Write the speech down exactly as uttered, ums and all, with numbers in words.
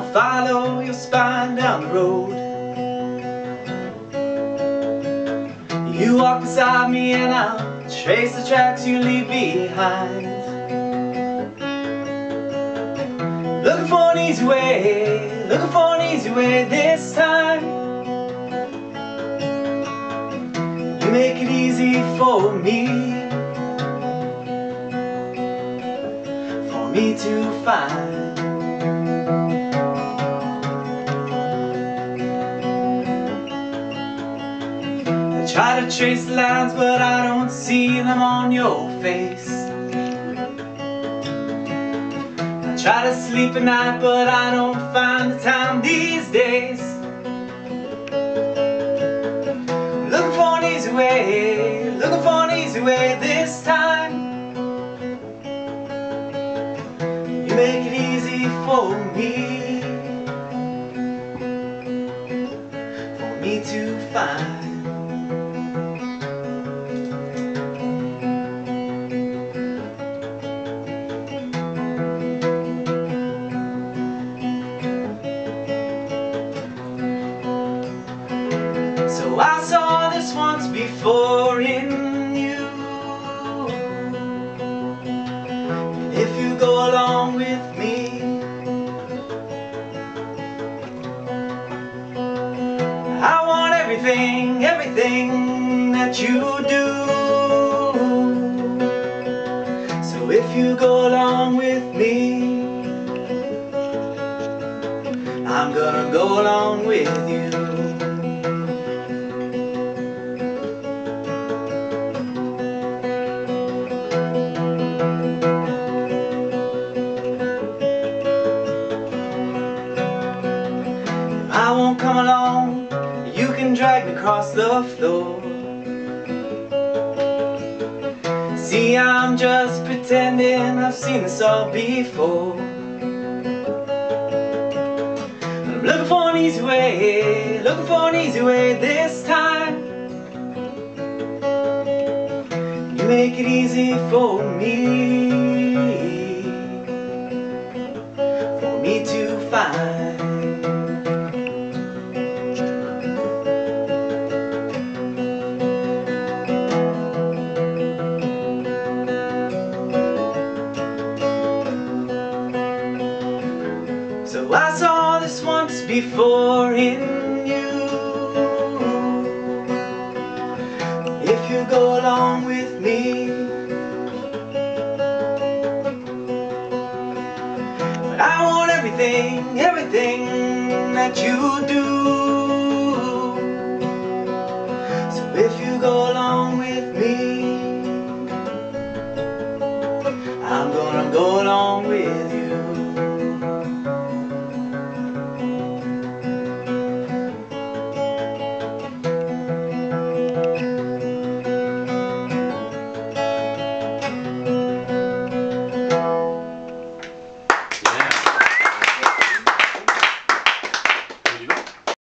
gonna follow your spine down the road. You walk beside me and I'll trace the tracks you leave behind. Looking for an easy way, looking for an easy way this time. You make it easy for me, for me to find. I try to trace the lines, but I don't see them on your face. I try to sleep at night, but I don't find the time these days. Looking for an easy way, looking for an easy way this time. You make it easy for me, for me to find. So I saw this once before in you. And if you go along with me, I want everything, everything that you do. So if you go along with me, I'm gonna go along with you. I won't come along, you can drag me across the floor. See, I'm just pretending, I've seen this all before. I'm looking for an easy way, looking for an easy way this time. You make it easy for me, for me to find. So I saw this once before in you. If you go along with me, but I want everything, everything that you do. So if you go along with me, I'm gonna go along with you.